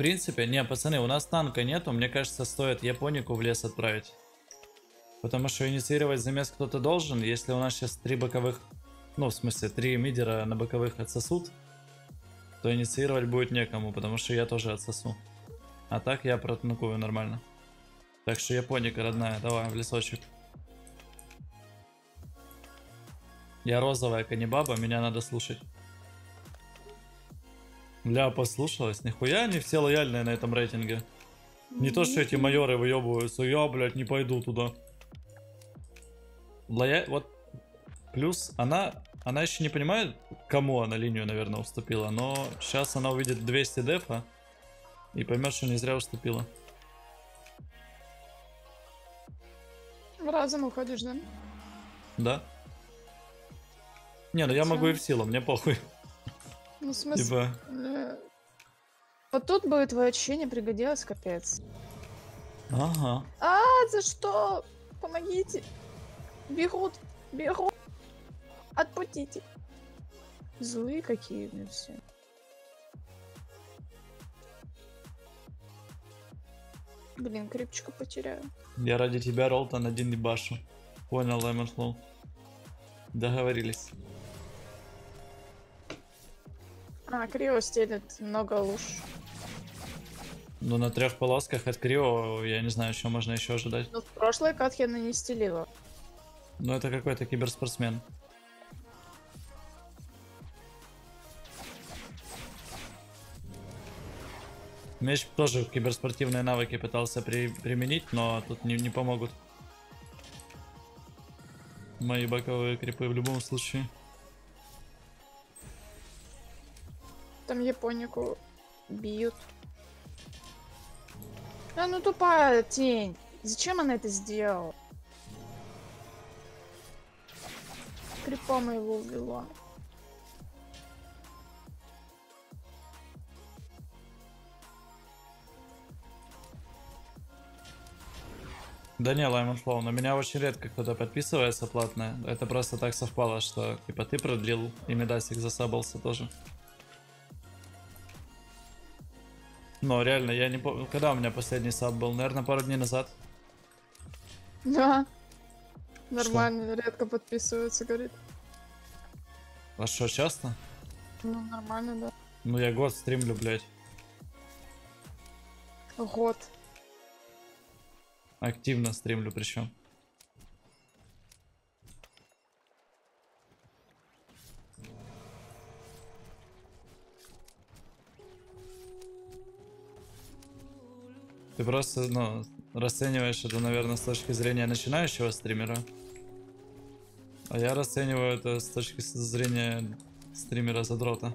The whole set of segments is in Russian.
принципе, не, пацаны, у нас танка нету. Мне кажется, стоит японику в лес отправить. Потому что инициировать замес кто-то должен. Если у нас сейчас три боковых, ну, в смысле, три мидера на боковых отсосут, то инициировать будет некому, потому что я тоже отсосу. А так я протанкую нормально. Так что японика, родная, давай в лесочек. Я розовая канибаба, меня надо слушать. Бля, послушалась, нихуя не все лояльные на этом рейтинге. Не то, что эти майоры выебываются, я, блядь, не пойду туда. Вот, плюс, она еще не понимает, кому она линию, наверное, уступила, но сейчас она увидит 200 дефа и поймет, что не зря уступила. В разум уходишь, да? Да. Не, ну я могу и в силу, мне похуй. Ну, в смысле... Типа... Вот тут бы твое ощущение пригодилось, капец. Ага. А, за что? Помогите. Бегут, бегут. Отпустите. Злые какие мне все. Блин, крепчика потеряю. Я ради тебя, Ролтон, один не башу. Понял, Лаймонслоу. Договорились. А, Крио стелит много луж. Ну, на трех полосках от Крио, я не знаю, что можно еще ожидать. Ну, в прошлой катке она не стелила. Ну, это какой-то киберспортсмен. Меч тоже киберспортивные навыки пытался применить, но тут не помогут. Мои боковые крипы в любом случае. Там японику бьют. А ну тупая тень. Зачем она это сделала? Крипом его увела. Да не, Лаймонфлоу, на меня очень редко кто-то подписывается платно. Это просто так совпало, что типа ты продлил, и Медасик засабался тоже. Но реально, я не помню, когда у меня последний саб был? Наверное, пару дней назад. Да. Нормально, что? Редко подписываются, говорит. А что, часто? Ну, нормально, да. Ну, я год стримлю, блядь. Год. Активно стримлю причем. Ты просто, ну, расцениваешь это, наверное, с точки зрения начинающего стримера. А я расцениваю это с точки зрения стримера-задрота.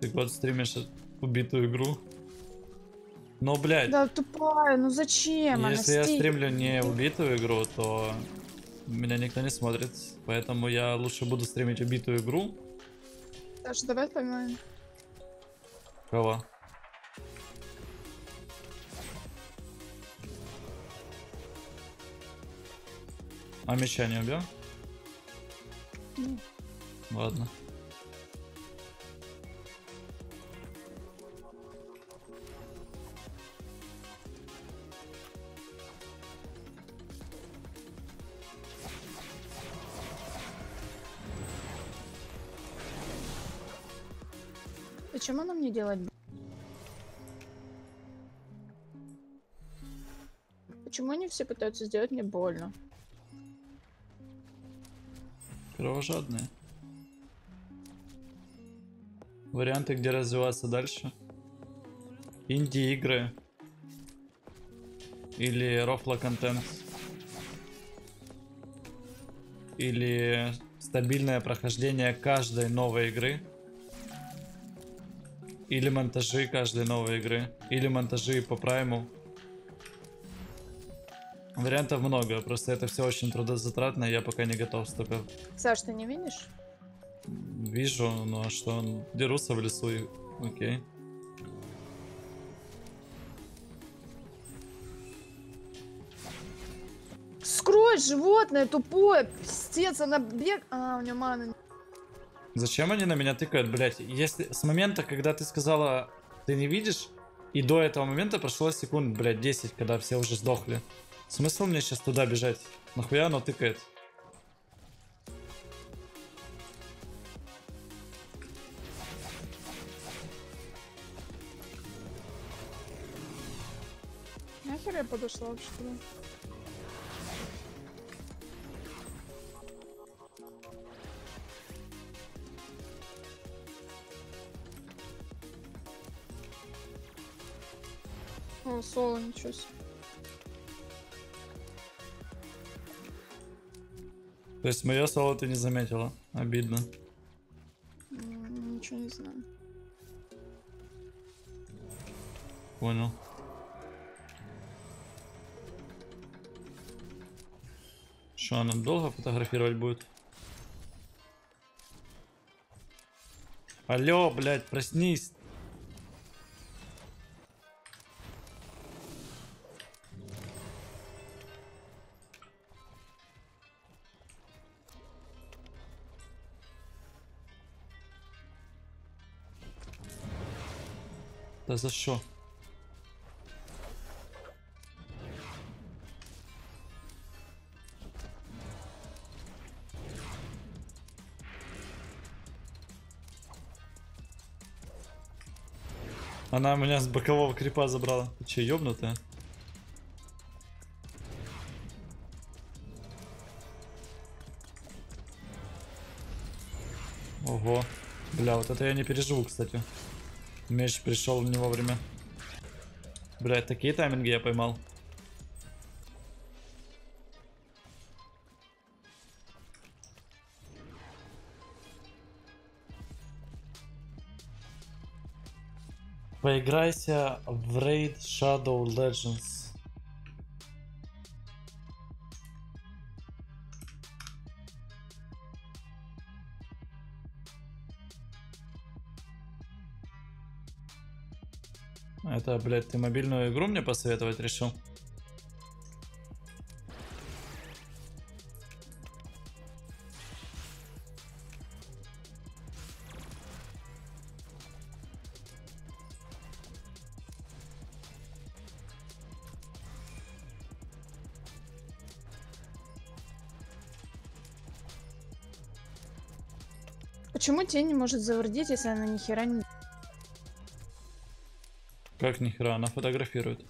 Ты год стримишь убитую игру. Но, блядь. Да, тупая, ну зачем? Если я стримлю не убитую игру, то меня никто не смотрит. Поэтому я лучше буду стримить убитую игру. Саша, давай поймаем. Кого? А меча не убьем? Mm. Ладно. Чем она мне делать? Почему они все пытаются сделать мне больно? Кровожадные. Варианты, где развиваться дальше. Инди-игры. Или рофла-контент. Или стабильное прохождение каждой новой игры. Или монтажи каждой новой игры. Или монтажи по прайму. Вариантов много, просто это все очень трудозатратно, я пока не готов столько. Саш, ты не видишь? Вижу, но что, дерутся в лесу и... Окей. Скрой, животное тупое, пиздец, она бег... А, у нее маны. Зачем они на меня тыкают, блядь? Если с момента, когда ты сказала, ты не видишь, и до этого момента прошло секунд, блядь, 10, когда все уже сдохли. Смысл мне сейчас туда бежать? Нахуя оно тыкает? Нахер я подошла вообще туда? О, соло, ничего себе. То есть мое соло ты не заметила? Обидно. Ничего не знаю. Понял. Что, она долго фотографировать будет? Алло, блядь, проснись. Да за что? Она меня с бокового крипа забрала. Ты че, ёбнутая? Ого. Бля, вот это я не переживу, кстати. Меч пришел не вовремя. Блядь, такие тайминги я поймал. Поиграйся в Raid Shadow Legends. Это, блядь, ты мобильную игру мне посоветовать решил? Почему тень не может завердить, если она нихера не... Как нихера, она фотографирует.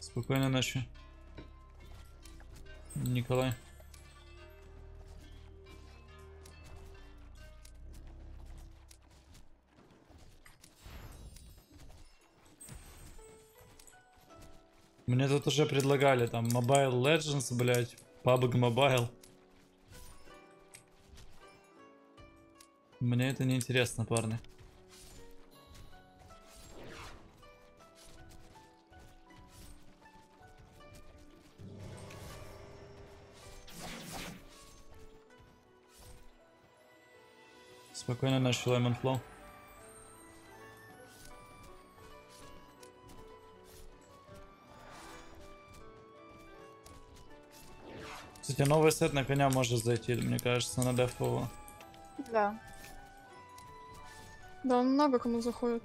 Спокойной ночи, Николай. Мне тут уже предлагали там Mobile Legends, блять, PUBG Mobile. Мне это не интересно, парни. Спокойной ночи, Lemon Flow. Кстати, новый сет на коня может зайти, мне кажется, на дефово. Да. Да, он много кому заходит.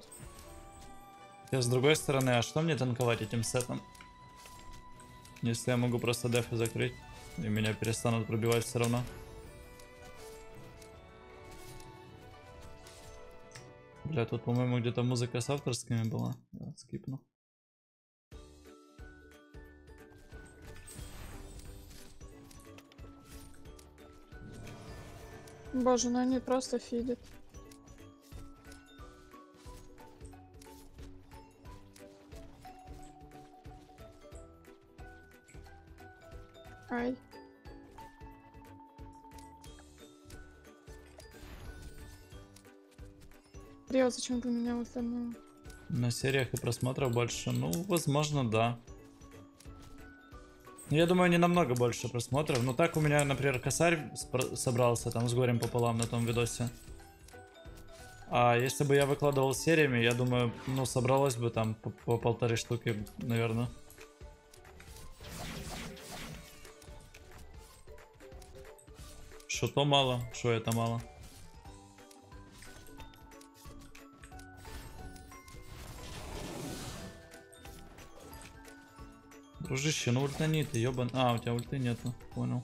Я с другой стороны, а что мне танковать этим сетом? Если я могу просто дефы закрыть, и меня перестанут пробивать все равно. Бля, тут, по-моему, где-то музыка с авторскими была. Я скипну. Боже, ну они просто фидят. Ай. Рио, зачем ты меня вот там? На сериях и просмотров больше? Ну, возможно, да. Я думаю, не намного больше просмотров. Но так у меня, например, Косарь собрался там с горем пополам на том видосе. А если бы я выкладывал сериями, я думаю, ну, собралось бы там по полторы штуки, наверное. Что то мало, что это мало. Дружище, ну ультани ты, ёбан. А, у тебя ульты нету, понял.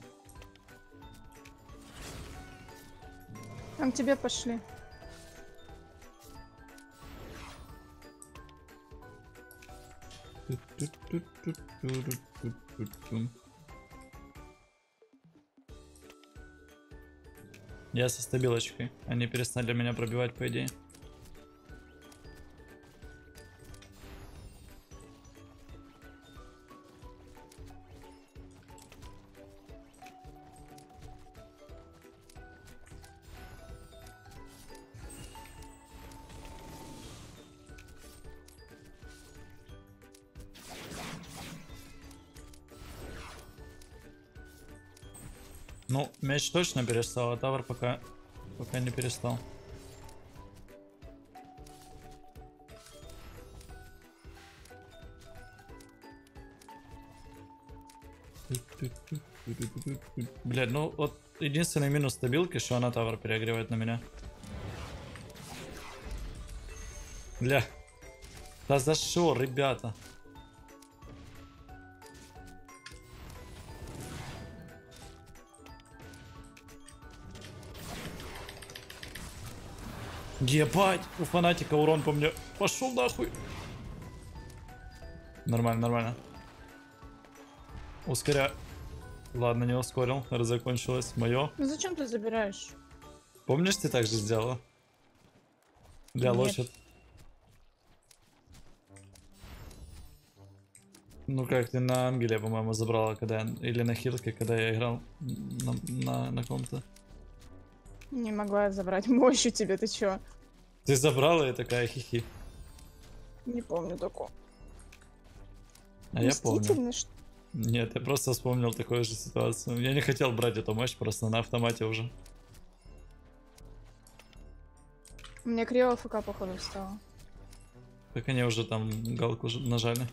Там тебе пошли. Я со стабилочкой. Они перестали меня пробивать, по идее. Ну, меч точно перестал, а тавр пока не перестал. Блядь, ну вот единственный минус стабилки, что она тавр переогревает на меня. Бля. Да за что, ребята? Ебать, у фанатика урон по мне. Пошел нахуй. Нормально, нормально. Ускоря. Ладно, не ускорил. Закончилось мое. Ну зачем ты забираешь? Помнишь, ты так же сделала? Для лошадь. Ну как, ты на Ангеле, по-моему, забрала, когда я... Или на Хилке, когда я играл на ком-то. Не могла забрать мощью тебе, ты чё? Ты забрала и такая хихи. Не помню такого. А я помню. Нет, я просто вспомнил такую же ситуацию. Я не хотел брать эту мощь, просто на автомате уже. Мне криво ФК, походу, стало. Так они уже там галку нажали.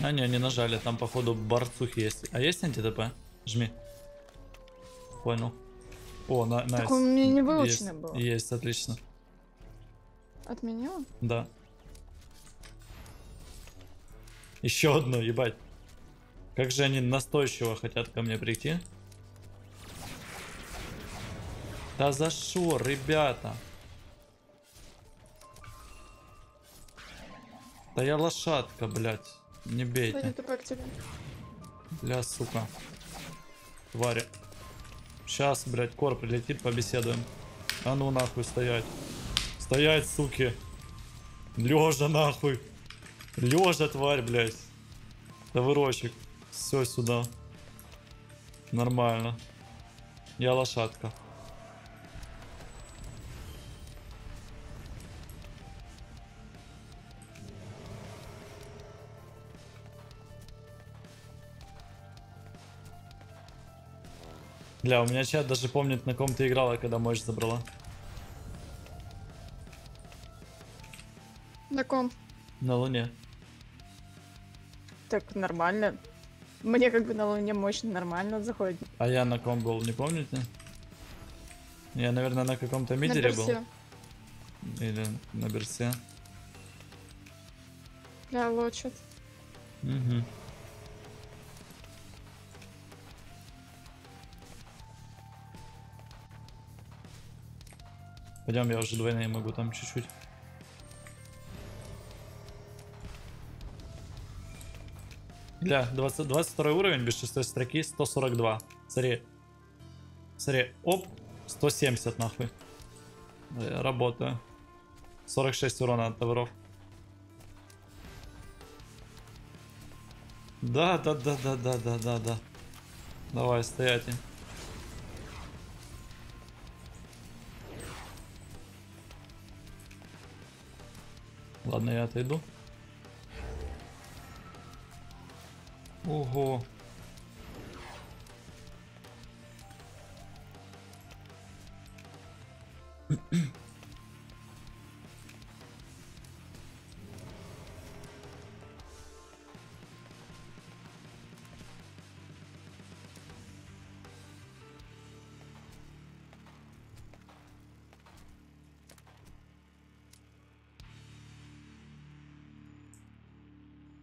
А не нажали, там походу борцух есть. А есть антитп? Жми. Понял. О, найс. Так у меня не выучено было. Есть, отлично. Отменила? Да. Еще одно, ебать. Как же они настойчиво хотят ко мне прийти. Да за шо, ребята? Да я лошадка, блядь. Не бейте. Бля, сука. Тварь. Сейчас, блядь, кор прилетит, побеседуем. А ну нахуй стоять. Стоять, суки. Лежа нахуй. Лежа, тварь, блядь. Товарочек. Все сюда. Нормально. Я лошадка. Бля, у меня чат даже помнит, на ком ты играла, когда мощь забрала. На ком? На Луне. Так нормально. Мне как бы на Луне мощно нормально заходит. А я на ком был, не помните? Я, наверное, на каком-то мидере был. Или на берсе. Да, лочит. Угу. Пойдем, я уже двойные могу там чуть-чуть. Бля, 22 уровень без 6 строки, 142. Смотри. Смотри, оп, 170 нахуй. Я работаю. 46 урона от тавров. Да. Давай, стоять. Ладно, я отойду. Ого.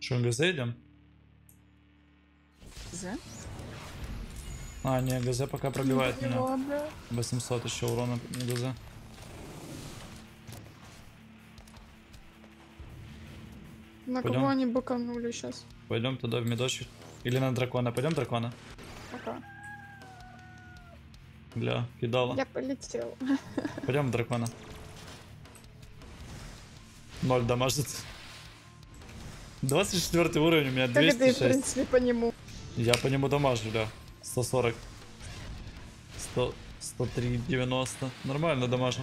Что, ГЗ идем? ГЗ? А, не, ГЗ пока пробивает меня. 800 еще урона ГЗ. На пойдем? Кого они быканули сейчас? Пойдем туда в медочек. Или на дракона. Пойдем дракона? Пока. Бля, кидала. Я полетел. Пойдем дракона. 0 дамажит. 24 уровень, у меня 206. Как это, в принципе, по нему? Я по нему дамажу, да. 140. 100, 103, 90. Нормально дамажу.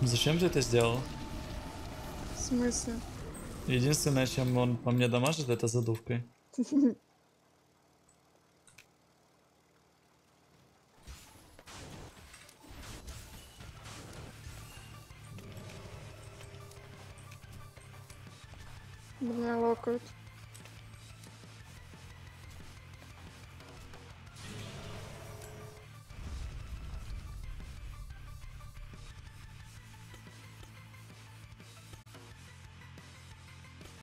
Зачем ты это сделал? В смысле? Единственное, чем он по мне дамажит, это задувкой. Меня локают.